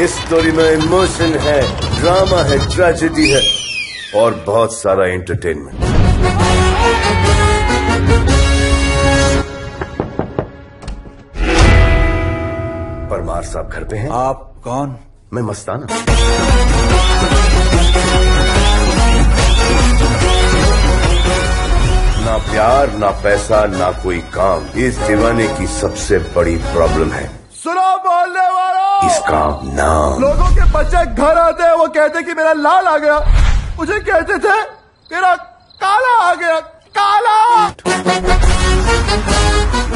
इस स्टोरी में इमोशन है, ड्रामा है, ट्रेजेडी है और बहुत सारा एंटरटेनमेंट। परमार साहब घर पे हैं? आप कौन? मैं मस्ताना। ना प्यार, ना पैसा, ना कोई काम, इस दीवाने की सबसे बड़ी प्रॉब्लम है। सुनो बोलने वालों, इसका नाम। लोगों के बच्चे घर आते हैं, वो कहते हैं कि मेरा लाल आ गया, मुझे कहते थे मेरा काला आ गया, काला।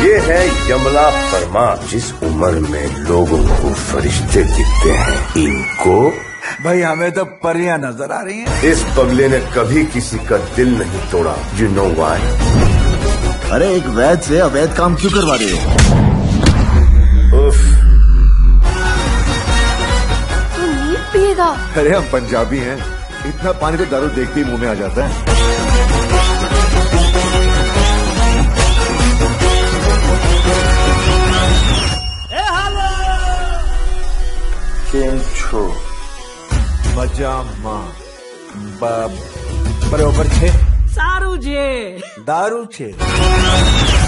ये है यमला परमार। जिस उम्र में लोगों को फरिश्ते दिखते हैं, इनको भाई हमें तो परियां नजर आ रही हैं। इस पगले ने कभी किसी का दिल नहीं तोड़ा। You know why? अरे एक वैध से अवैध काम क्यों करवा रहे हो? उफ। तू नींद पिएगा? अरे हम पंजाबी हैं, इतना पानी तो दारू देखते ही मुंह में आ जाता है। केम छो पजामा बराबर छे सारू जे दारू छे।